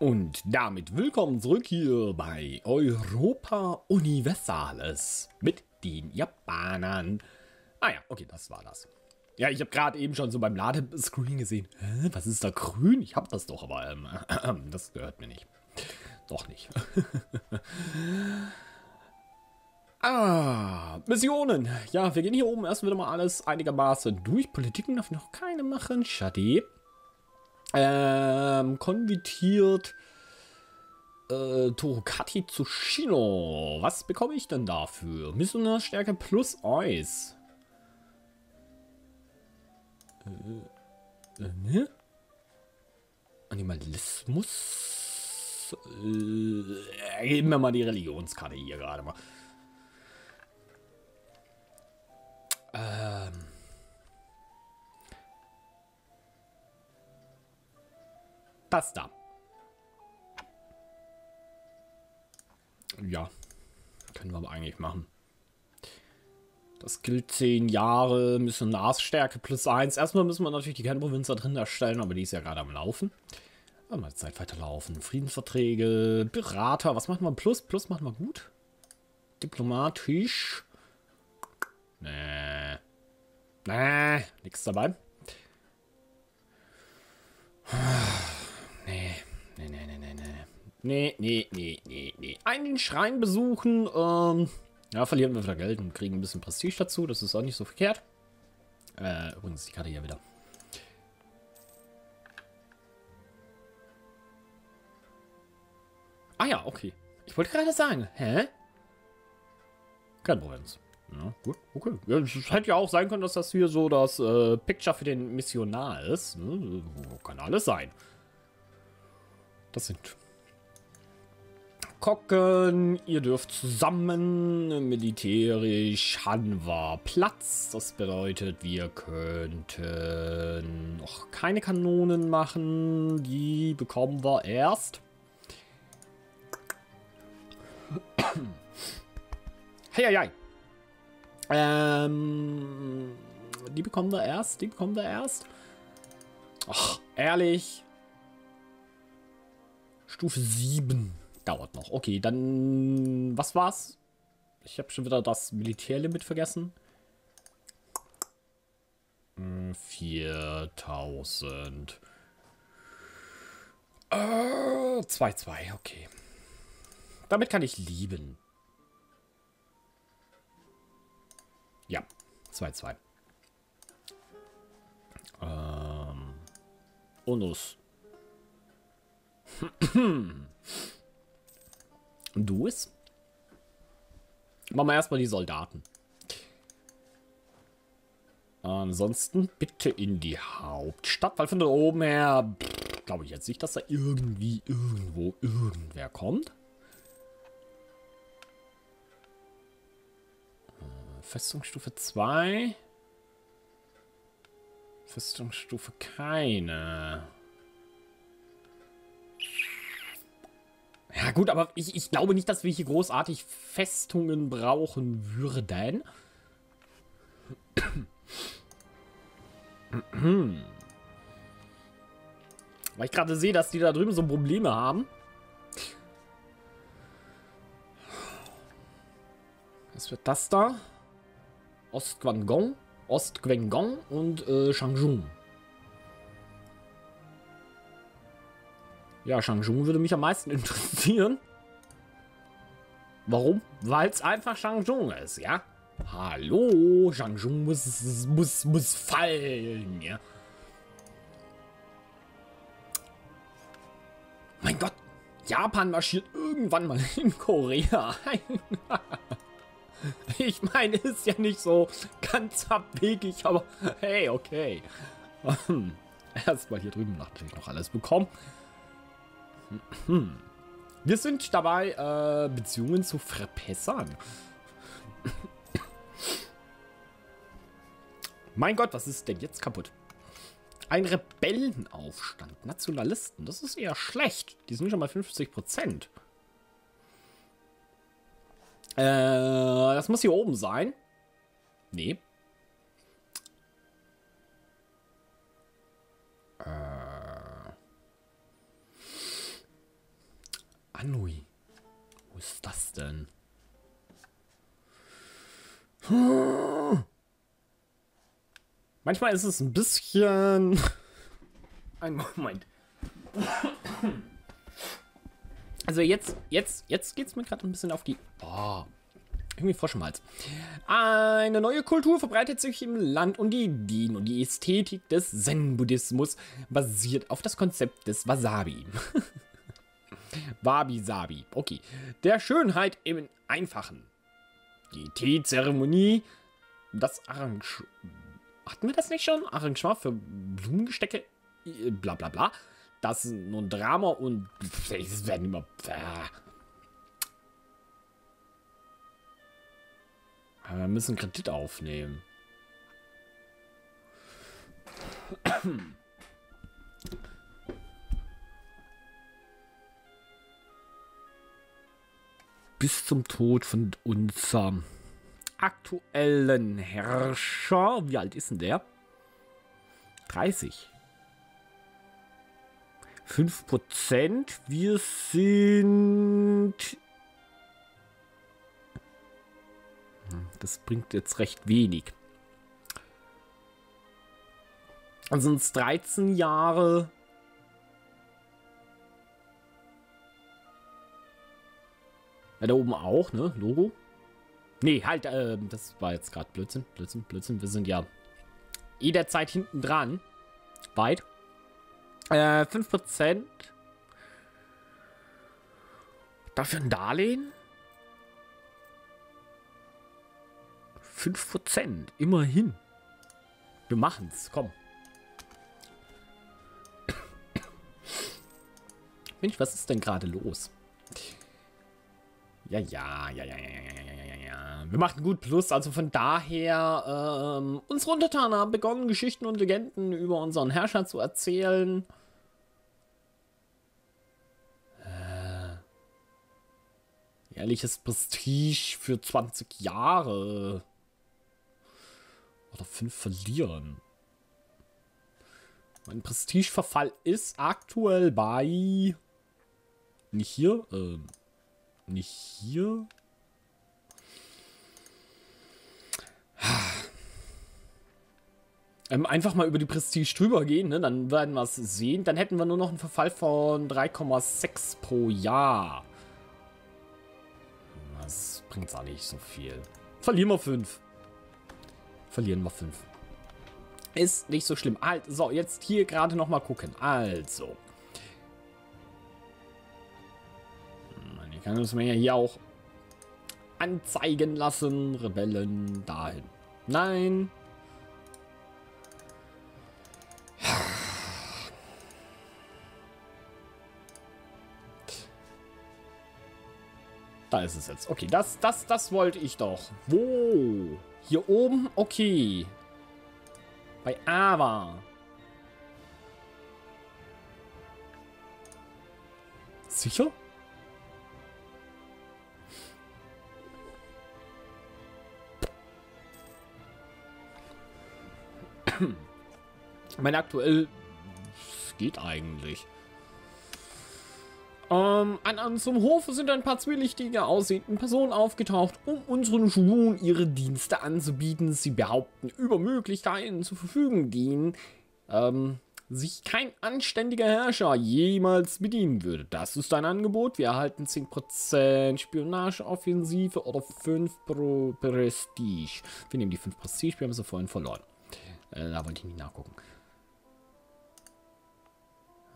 Und damit willkommen zurück hier bei Europa Universalis mit den Japanern. Ah ja, okay, das war das. Ja, ich habe gerade eben schon so beim Ladescreen gesehen. Hä, was ist da grün? Ich habe das doch, aber das gehört mir nicht. Doch nicht. Missionen. Ja, wir gehen hier oben erst wieder mal alles einigermaßen durch. Politiken darf ich noch keine machen. Schade. Konvertiert Torokati zu Shino. Was bekomme ich denn dafür? Missionarstärke plus Eis. Ne? Animalismus. Geben wir mal die Religionskarte hier gerade mal. Das da. Ja. Können wir aber eigentlich machen. Das gilt 10 Jahre. Missionarsstärke plus 1. Erstmal müssen wir natürlich die Kernprovinz da drin erstellen, aber die ist ja gerade am Laufen. Aber mal Zeit weiterlaufen. Friedensverträge, Berater. Was macht man? Plus? Plus machen wir gut. Diplomatisch. Nee. Nichts dabei. Nee. Einen Schrein besuchen, ja, verlieren wir wieder Geld und kriegen ein bisschen Prestige dazu. Das ist auch nicht so verkehrt. Übrigens, die Karte hier wieder. Ah ja, okay. Ich wollte gerade sagen, hä? Kein Problem. Ja, gut, okay. Ja, es hätte ja auch sein können, dass das hier so das Picture für den Missionar ist. Ne? Kann alles sein. Das sind... Gucken, ihr dürft zusammen, militärisch haben wir Platz, das bedeutet, wir könnten noch keine Kanonen machen, die bekommen wir erst. Heieiei. Die bekommen wir erst. Ach, ehrlich. Stufe 7. Dauert noch. Okay, dann... Was war's? Ich habe schon wieder das Militärlimit vergessen. 4000. 2,2. Okay. Damit kann ich lieben. Ja. 2,2. Onus. Du ist. Machen wir erstmal die Soldaten. Ansonsten bitte in die Hauptstadt, weil von da oben her glaube ich jetzt nicht, dass da irgendwie irgendwo irgendwer kommt. Festungsstufe 2. Festungsstufe keine. Ja gut, aber ich glaube nicht, dass wir hier großartig Festungen brauchen würden. Weil ich gerade sehe, dass die da drüben so Probleme haben. Was wird das da? Ost-Gwangong und Shangjung. Ja, Shangjung würde mich am meisten interessieren. Warum? Weil es einfach Shangjung ist, ja? Hallo, Shangjung muss fallen, ja? Mein Gott, Japan marschiert irgendwann mal in Korea ein. Ich meine, ist ja nicht so ganz abwegig, aber hey, okay. Erstmal hier drüben natürlich noch alles bekommen. Wir sind dabei, Beziehungen zu verbessern. Mein Gott, was ist denn jetzt kaputt? Ein Rebellenaufstand. Nationalisten, das ist eher schlecht. Die sind schon mal 50%. Das muss hier oben sein. Nee. Anhui. Wo ist das denn? Manchmal ist es ein bisschen... Ein Moment. Also jetzt geht's mir gerade ein bisschen auf die... Oh. Irgendwie Frosch im Hals. Eine neue Kultur verbreitet sich im Land und die Ideen und die Ästhetik des Zen-Buddhismus basiert auf das Konzept des Wasabi. Wabi Sabi. Okay. Der Schönheit im Einfachen. Die Teezeremonie. Das Arrangement. Hatten wir das nicht schon? Arrangement für Blumengestecke. Bla bla bla. Das ist nur ein Drama und. Es werden immer. Aber wir müssen Kredit aufnehmen. Bis zum Tod von unserem aktuellen Herrscher. Wie alt ist denn der? 30. 5%. Wir sind... Das bringt jetzt recht wenig. Dann sind es 13 Jahre. Ja, da oben auch, ne? Logo. Nee, halt, das war jetzt gerade Blödsinn. Wir sind ja jederzeit hinten dran. Weit. 5%. Dafür ein Darlehen? 5%. Immerhin. Wir machen's. Komm. Mensch, was ist denn gerade los? Ja. Wir machen gut Plus. Also von daher, unsere Untertanen haben begonnen, Geschichten und Legenden über unseren Herrscher zu erzählen. Jährliches Prestige für 20 Jahre. Oder 5 verlieren. Mein Prestigeverfall ist aktuell bei... Nicht hier? Nicht hier? Einfach mal über die Prestige drüber gehen, ne? Dann werden wir es sehen. Dann hätten wir nur noch einen Verfall von 3,6 pro Jahr. Das bringt auch nicht so viel. Verlieren wir 5. Ist nicht so schlimm. So, jetzt hier gerade noch mal gucken. Also. Ich kann es mir ja hier auch anzeigen lassen. Rebellen dahin. Nein. Da ist es jetzt. Okay, das wollte ich doch. Wo? Hier oben? Okay. Bei Ava. Sicher? Ich meine, aktuell es geht eigentlich. An unserem Hofe sind ein paar zwielichtige aussehenden Personen aufgetaucht, um unseren Schwulen ihre Dienste anzubieten. Sie behaupten, über Möglichkeiten zu verfügen, denen sich kein anständiger Herrscher jemals bedienen würde. Das ist ein Angebot. Wir erhalten 10% Spionageoffensive oder 5 pro Prestige. Wir nehmen die 5 Prestige, wir haben sie vorhin verloren. Da wollte ich nicht nachgucken.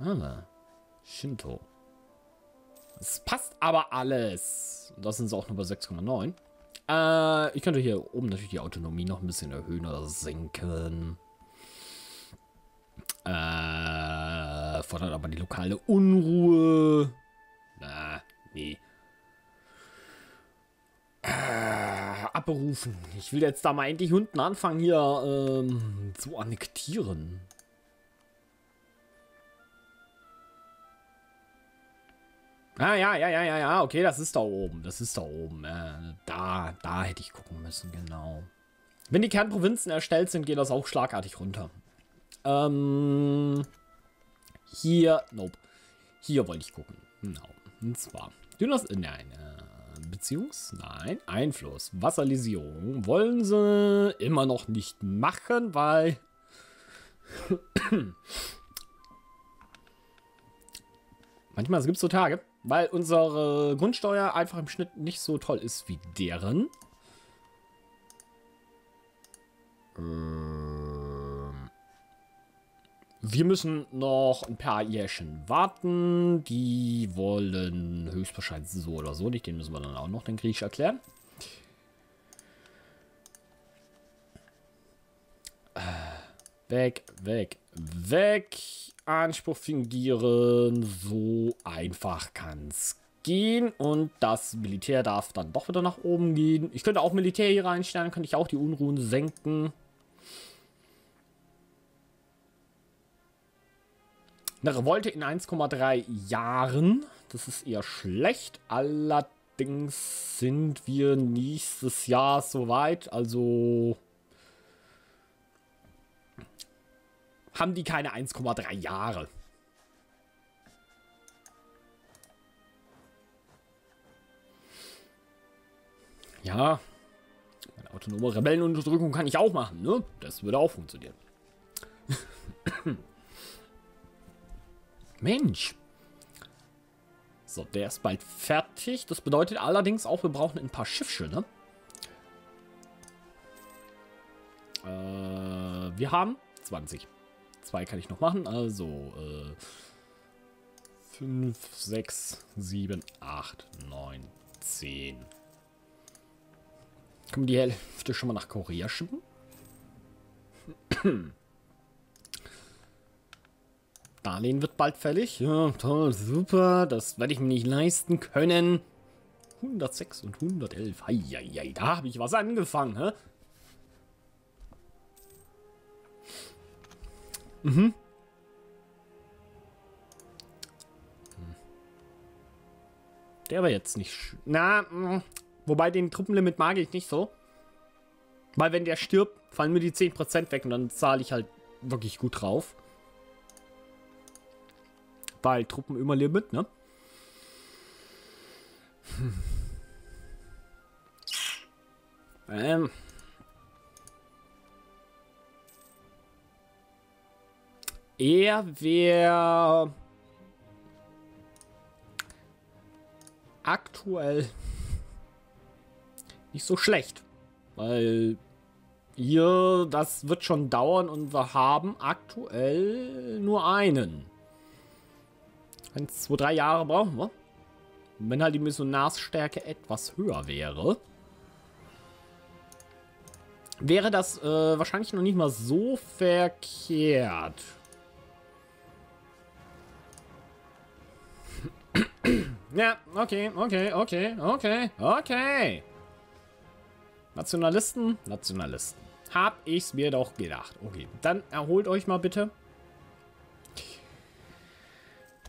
Ah, Shinto. Es passt aber alles. Und das sind sie auch nur bei 6,9. Ich könnte hier oben natürlich die Autonomie noch ein bisschen erhöhen oder senken. Fordert aber die lokale Unruhe. Nee. Abberufen. Ich will jetzt da mal endlich unten anfangen, hier zu annektieren. Ja, okay, das ist da oben, da hätte ich gucken müssen, genau. Wenn die Kernprovinzen erstellt sind, geht das auch schlagartig runter. Hier, nope. Hier wollte ich gucken, genau. Und zwar, Dynas, nein, nein, Einfluss, Vassalisierung wollen sie immer noch nicht machen, weil manchmal gibt es so Tage, weil unsere Grundsteuer einfach im Schnitt nicht so toll ist wie deren. Wir müssen noch ein paar Jährchen warten. Die wollen höchstwahrscheinlich so oder so nicht. Den müssen wir dann auch noch den Griechisch erklären. Weg, weg, weg. Anspruch fingieren. So einfach kann es gehen. Und das Militär darf dann doch wieder nach oben gehen. Ich könnte auch Militär hier reinstellen. Könnte ich auch die Unruhen senken. Eine Revolte in 1,3 Jahren. Das ist eher schlecht. Allerdings sind wir nächstes Jahr soweit. Also haben die keine 1,3 Jahre. Ja. Eine autonome Rebellenunterdrückung kann ich auch machen, ne? Das würde auch funktionieren. Mensch. So, der ist bald fertig. Das bedeutet allerdings auch, wir brauchen ein paar Schiffchen, ne? Wir haben 20. 2 kann ich noch machen. Also 5, 6, 7, 8, 9, 10. Können wir die Hälfte schon mal nach Korea schicken? Darlehen wird bald fällig. Ja, toll, super. Das werde ich mir nicht leisten können. 106 und 111. Heieiei, da habe ich was angefangen, hä? Mhm. Der war jetzt nicht... Na, wobei den Truppenlimit mag ich nicht so. Weil wenn der stirbt, fallen mir die 10% weg und dann zahle ich halt wirklich gut drauf. Weil Truppen immer Limit, ne? Er wäre aktuell nicht so schlecht, weil hier, das wird schon dauern und wir haben aktuell nur einen. 1, 2, 3 Jahre brauchen wir. Wenn halt die Missionarsstärke etwas höher wäre, wäre das wahrscheinlich noch nicht mal so verkehrt. Ja, okay. Nationalisten. Hab ich's mir doch gedacht. Okay, dann erholt euch mal bitte.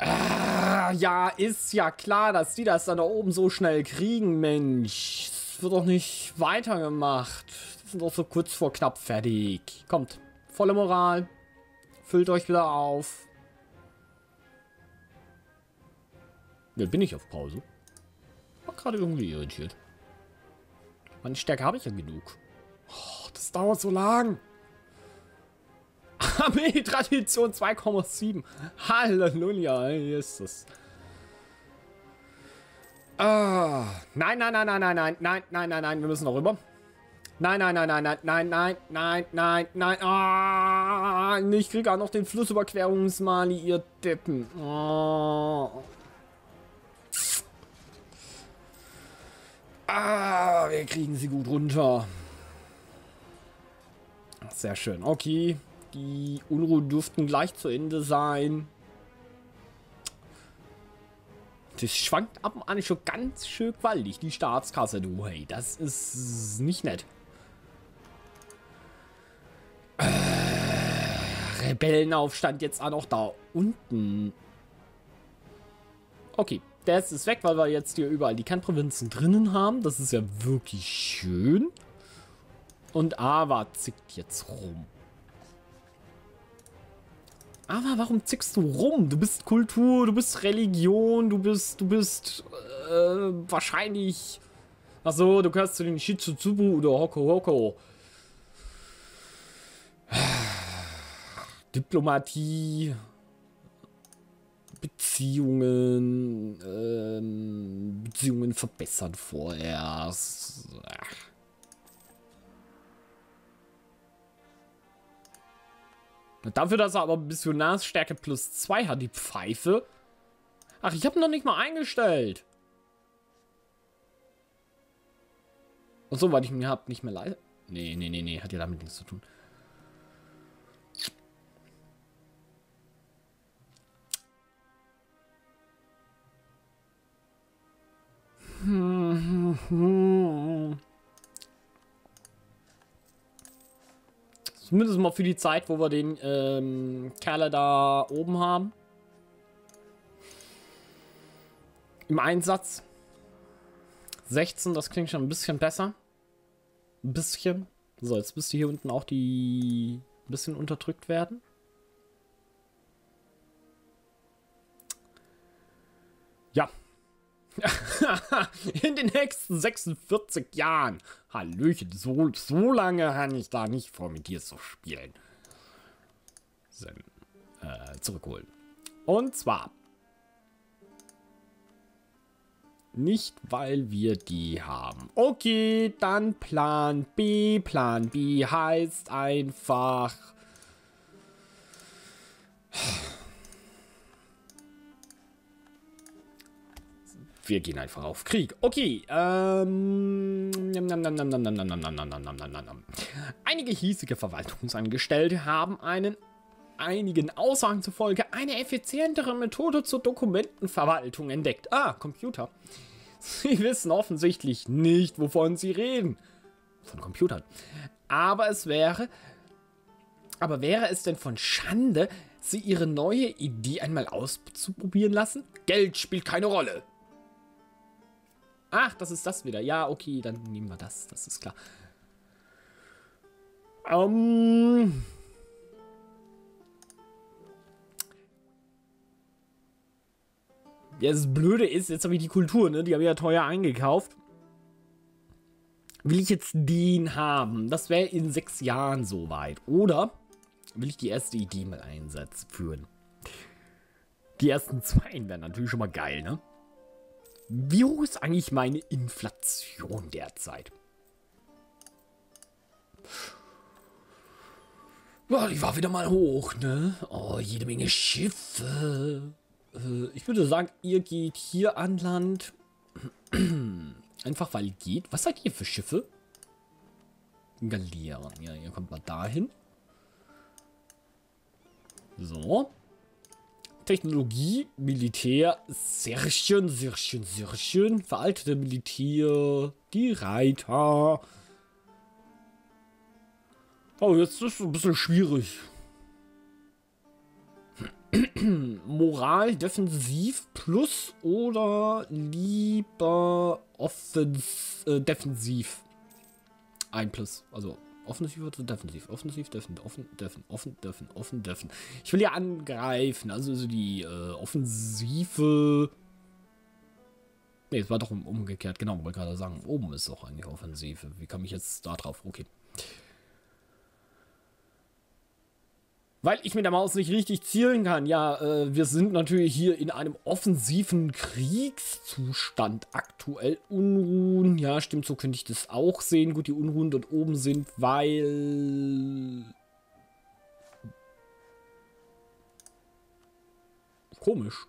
Ja, ist ja klar, dass die das dann da oben so schnell kriegen, Mensch. Das wird doch nicht weitergemacht. Das sind doch so kurz vor knapp fertig. Kommt, volle Moral. Füllt euch wieder auf. Ja, bin ich auf Pause? War gerade irgendwie irritiert. Meine Stärke habe ich ja genug. Oh, das dauert so lang. Armee-Tradition 2,7. Halleluja, ist das. Nein, wir müssen noch rüber. Nein. Ah, ich kriege auch noch den Flussüberquerungsmali, ihr Deppen. Oh. Ah, wir kriegen sie gut runter. Sehr schön, okay. Die Unruhen dürften gleich zu Ende sein. Das schwankt ab und an schon ganz schön gewaltig, die Staatskasse, du. Hey, das ist nicht nett. Rebellenaufstand jetzt auch noch da unten. Okay, das ist weg, weil wir jetzt hier überall die Kernprovinzen drinnen haben. Das ist ja wirklich schön. Und Ava zickt jetzt rum. Aber warum zickst du rum? Du bist Kultur, du bist Religion, du bist wahrscheinlich... Achso, du gehörst zu den Shichutsubu oder Hokohoko. Diplomatie, Beziehungen, Beziehungen verbessern vorerst. Ach. Dafür, dass er aber Missionarsstärke plus 2 hat, die Pfeife. Ach, ich habe ihn noch nicht mal eingestellt. Und so, weil ich mir hab, nicht mehr leise. Nee, nee, nee, nee, hat ja damit nichts zu tun. Zumindest mal für die Zeit, wo wir den Kerl da oben haben. Im Einsatz. 16, das klingt schon ein bisschen besser. Ein bisschen. So, jetzt müsste hier unten auch die ein bisschen unterdrückt werden. Ja. In den nächsten 46 Jahren. Hallöchen, so lange kann ich da nicht vor, mit dir zu spielen. So, zurückholen. Und zwar nicht, weil wir die haben. Okay, dann Plan B. Plan B heißt einfach... Wir gehen einfach auf Krieg. Okay. Einige hiesige Verwaltungsangestellte haben einigen Aussagen zufolge eine effizientere Methode zur Dokumentenverwaltung entdeckt. Ah, Computer. Sie wissen offensichtlich nicht, wovon sie reden. Von Computern. Aber wäre es denn von Schande, sie ihre neue Idee einmal auszuprobieren lassen? Geld spielt keine Rolle. Ach, das ist das wieder. Ja, okay, dann nehmen wir das. Das ist klar. Ja, das Blöde ist, jetzt habe ich die Kultur, ne? Die habe ich ja teuer eingekauft. Will ich jetzt den haben? Das wäre in 6 Jahren soweit. Oder will ich die erste Idee mal einsetzen führen? Die ersten 2 wären natürlich schon mal geil, ne? Wie hoch ist eigentlich meine Inflation derzeit? Ja, die war wieder mal hoch, ne? Oh, jede Menge Schiffe. Ich würde sagen, ihr geht hier an Land. Einfach weil geht. Was seid ihr für Schiffe? Galeeren. Ja, ihr kommt mal dahin. So. Technologie, Militär, sehr schön, veraltete Militär, die Reiter. Oh, jetzt ist es ein bisschen schwierig. Moral, defensiv, plus oder lieber defensiv. Ein plus, also offensiv oder defensiv? Offensiv, offen. Ich will ja angreifen. Also die offensive... Ne, es war doch umgekehrt. Genau, wollte gerade sagen. Oben ist doch eigentlich offensive. Wie komme ich jetzt da drauf? Okay. Weil ich mit der Maus nicht richtig zielen kann. Ja, wir sind natürlich hier in einem offensiven Kriegszustand aktuell. Unruhen, ja, stimmt, so könnte ich das auch sehen. Gut, die Unruhen dort oben sind, weil... Komisch.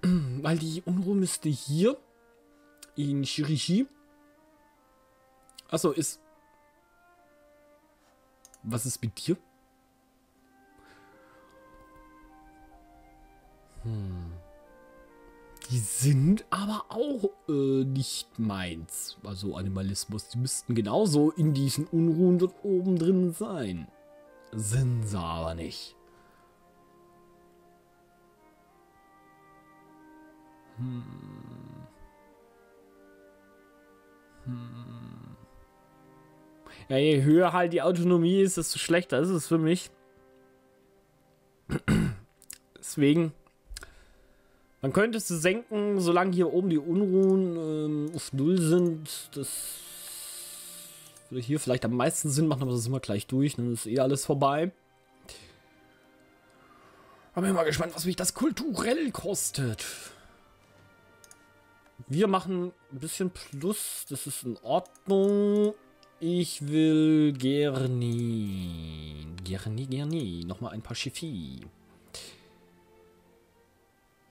Weil die Unruhe müsste hier in Shirishi... Achso, ist... Was ist mit dir? Hm. Die sind aber auch nicht meins. Also Animalismus. Die müssten genauso in diesen Unruhen dort oben drin sein. Sind sie aber nicht. Ja, je höher halt die Autonomie ist, desto schlechter ist es für mich. Deswegen, man könnte es senken, solange hier oben die Unruhen auf Null sind. Das würde hier vielleicht am meisten Sinn machen, aber das sind wir gleich durch. Dann ist eh alles vorbei. Aber ich bin mal gespannt, was mich das kulturell kostet. Wir machen ein bisschen Plus. Das ist in Ordnung. Ich will Gerni. Nochmal ein paar Schiffi.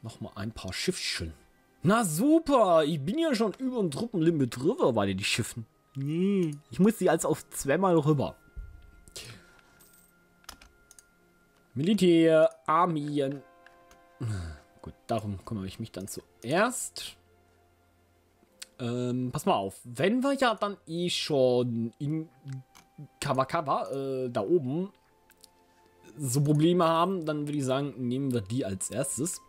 Nochmal ein paar Schiffchen. Na super, ich bin ja schon über den Truppenlimit drüber bei den Schiffen. Nee, ich muss sie als auf zweimal rüber. Militär, Armeen. Gut, darum kümmere ich mich dann zuerst. Pass mal auf, wenn wir ja dann eh schon in Kawakawa, da oben, so Probleme haben, dann würde ich sagen, nehmen wir die als erstes.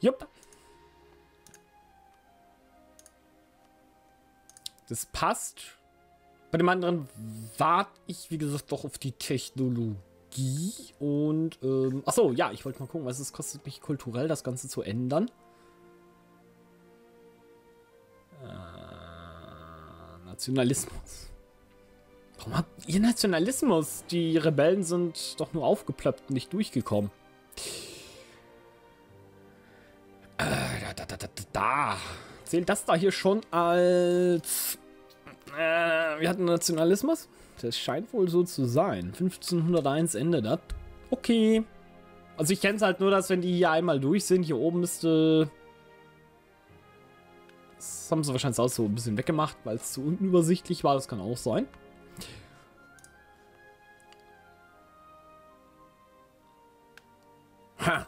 Jupp. Das passt. Bei dem anderen warte ich, wie gesagt, doch auf die Technologie und, achso, ja, ich wollte mal gucken, was es kostet mich kulturell, das Ganze zu ändern. Nationalismus. Warum habt ihr Nationalismus? Die Rebellen sind doch nur aufgeplöppt und nicht durchgekommen. Da. Zählt das da hier schon als... wir hatten Nationalismus? Das scheint wohl so zu sein. 1501 endet das. Okay. Also ich kenne es halt nur, dass wenn die hier einmal durch sind, hier oben müsste... Das haben sie wahrscheinlich auch so ein bisschen weggemacht, weil es zu unübersichtlich war. Das kann auch sein. Ha.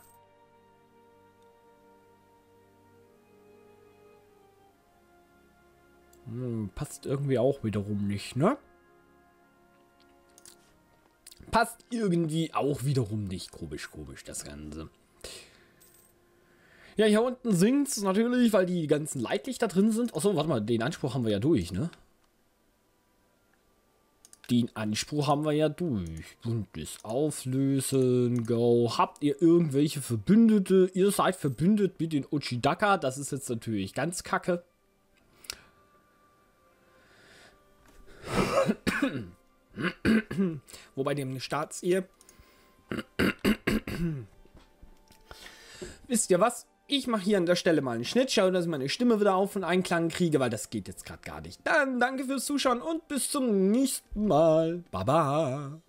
Hm, passt irgendwie auch wiederum nicht, ne? Passt irgendwie auch wiederum nicht. Komisch, das Ganze. Ja, hier unten sinkt es natürlich, weil die ganzen Leitlichter drin sind. Achso, warte mal, den Anspruch haben wir ja durch, ne? Den Anspruch haben wir ja durch. Bündnis auflösen, go. Habt ihr irgendwelche Verbündete? Ihr seid verbündet mit den Ochidaka. Das ist jetzt natürlich ganz kacke. Wobei dem Staatsehe... Wisst ihr was? Ich mache hier an der Stelle mal einen Schnitt, schaue, dass ich meine Stimme wieder auf und Einklang kriege, weil das geht jetzt gerade gar nicht. Dann danke fürs Zuschauen und bis zum nächsten Mal. Baba.